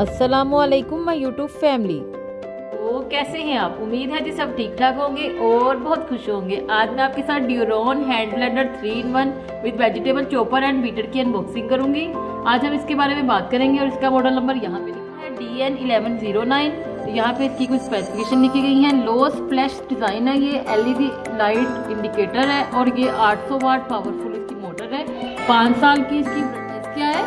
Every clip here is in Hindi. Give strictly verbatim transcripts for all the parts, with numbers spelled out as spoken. अस्सलामुअलैकुम माय यूट्यूब फैमिली। तो कैसे हैं आप? उम्मीद है कि सब ठीक ठाक होंगे और बहुत खुश होंगे। आज मैं आपके साथ Duron hand blender three in one with vegetable chopper and beater की अनबॉक्सिंग करूंगी। आज हम इसके बारे में बात करेंगे और इसका मॉडल नंबर यहाँ पे लिखा है D N eleven zero nine. यहाँ पे इसकी कुछ स्पेसिफिकेशन लिखी गई हैं। लो स्प्लैश डिज़ाइन है, ये एलईडी लाइट इंडिकेटर है और ये आठ सौ वाट पावरफुल इसकी मोटर है। पाँच साल की इसकी क्या है,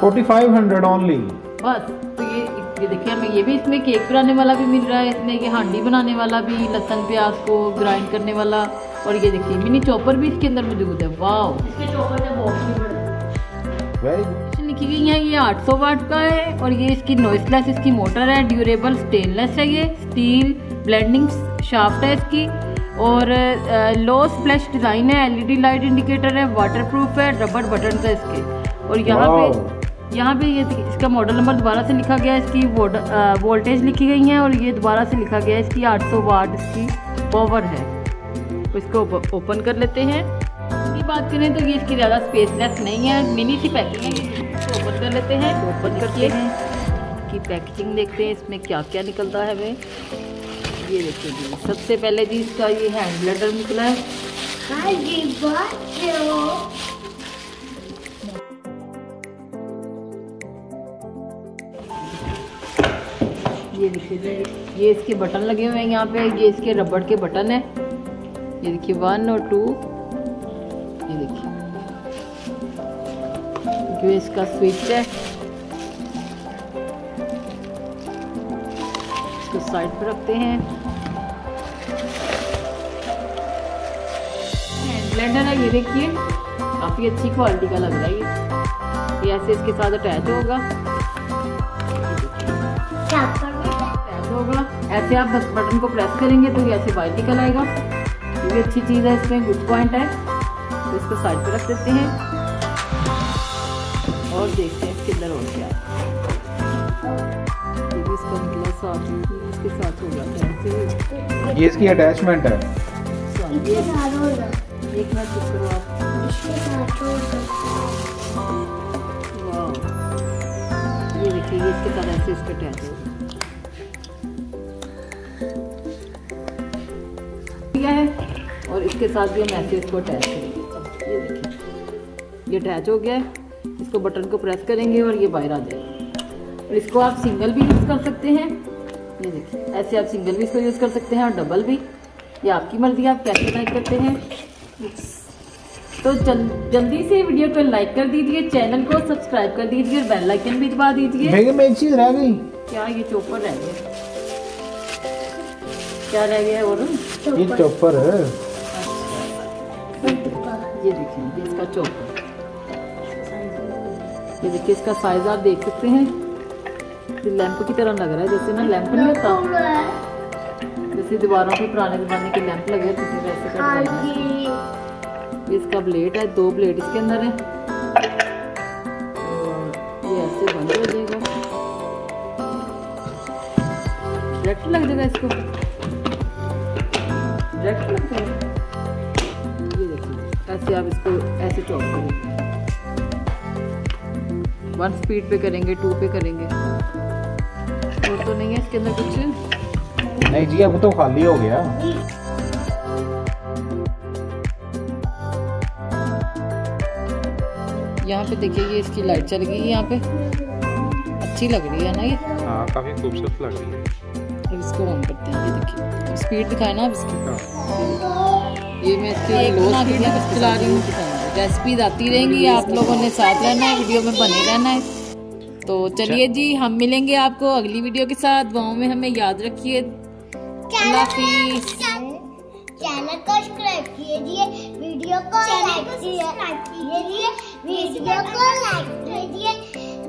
फोर्टी फाइव हंड्रेड ओनली। बस तो ये ये देखिए, हमें ये भी इसमें केक बनाने वाला भी मिल रहा है, इसमें ये हांडी बनाने वाला भी, लहसुन प्याज को ग्राइंड करने वाला, और ये देखिए मिनी चॉपर भी इसके अंदर मौजूद है। वाओ, इसके चॉपर है बहुत वेरी गुड। लिखी गई है ये आठ सौ वाट का है और ये इसकी नॉइसलेस इसकी मोटर है। ड्यूरेबल स्टेनलेस है, ये स्टील ब्लेंडिंग शाफ्ट है इसकी, और लो स्प्लैश डिज़ाइन है, एलईडी लाइट इंडिकेटर है, वाटरप्रूफ है, रबर बटन है इसके। और यहाँ पे यहाँ पे ये इसका मॉडल नंबर दोबारा से लिखा गया है, इसकी वोल्टेज लिखी गई है और ये दोबारा से लिखा गया है, इसकी आठ सौ वाट इसकी पावर है। इसको ओपन कर लेते हैं। इसकी बात करें तो ये इसकी ज़्यादा स्पेसलेस नहीं है, मिनी सी पैकिंग है। ओपन कर लेते हैं, ओपन करते हैं कि पैकेजिंग देखते हैं इसमें क्या क्या निकलता है। हमें ये देखिए जी, सबसे पहले जी इसका ये हैंड ब्लेंडर निकला है। ये देखिए जी, ये इसके बटन लगे हुए हैं यहाँ पे, ये इसके रबड़ के बटन है। ये देखिए वन और टू, ये देखिए ये इसका स्विच है, इसको साइड पर रखते हैं। हैंड ब्लेंडर है, ये देखिए काफ़ी अच्छी क्वालिटी का लग रहा है ये। ये ऐसे इसके साथ अटैच होगा, अटैच होगा ऐसे, आप बस बटन को प्रेस करेंगे तो ये ऐसे बाहर निकल आएगा। ये अच्छी चीज़ है, इसमें गुड पॉइंट है। तो इसको साइड पर रख देते हैं और देखते हैं इसके अंदर और क्या है। ये भी इसका निकला साथ, इसके साथ हो जाता है, ये इसकी अटैचमेंट है। एक मिनट चेक करो आप, वाह ये देखिए, ये इसके साथ ऐसे इसका अटैच होगा है और इसके साथ भी हम ऐसे इसको अटैच करेंगे। ये देखिए ये अटैच हो गया है, इसको बटन को प्रेस करेंगे और ये बाहर आ जाएगा। और इसको आप सिंगल भी यूज़ कर सकते हैं, ये देखिए ऐसे आप सिंगल भी इसको यूज़ कर सकते हैं और डबल भी, ये आपकी मर्जी आप कैसे लाइक करते हैं। तो जल, जल्दी से वीडियो को लाइक कर दीजिए, चैनल को सब्सक्राइब कर दीजिए और बेल आइकन भी दबा दीजिए। एक चीज़ रह गई क्या, ये चॉपर रह गया, क्या रह गया? और ये चॉपर है, ये देखिए इसका चॉपर, ये देखिए इसका साइज आप देख सकते हैं। ये लैंप की तरह लग रहा है, जैसे ना लैंप नहीं होता, जैसे दीवारों पे पुराने जमाने के लैंप लगे वैसे कर। इसका ब्लेड है, दो ब्लेड इसके अंदर है और ये ऐसे बंद हो जाएगा, डायरेक्ट लग जाएगा, इसको डायरेक्ट लग जाएगा। ये देखिए ऐसे आप इसको ऐसे चॉप करेंगे, वन स्पीड पे करेंगे, टू पे करेंगे, और तो नहीं है इसके अंदर कुछ। नहीं जी, अब तो खाली हो गया। यहाँ पे देखिए ये इसकी लाइट चल गई है, यहाँ पे अच्छी लग रही है ना ये, हाँ काफी खूबसूरत लग रही है। अब इसको ऑन करते हैं, ये देखिए स्पीड दिखाए ना आप इसकी। ये मैं इसकी लो स्पीड में चला रही हूँ, रेसिपीज आती रहेंगी, आप लोगों ने साथ रहना है, वीडियो में बने रहना है। तो चलिए जी, हम मिलेंगे आपको अगली वीडियो के साथ। दुआओं में हमें याद रखिए। अल्लाह हाफिज़। चैनल को सब्सक्राइब कीजिए, वीडियो को लाइक कीजिए, वीडियो को लाइक कीजिए।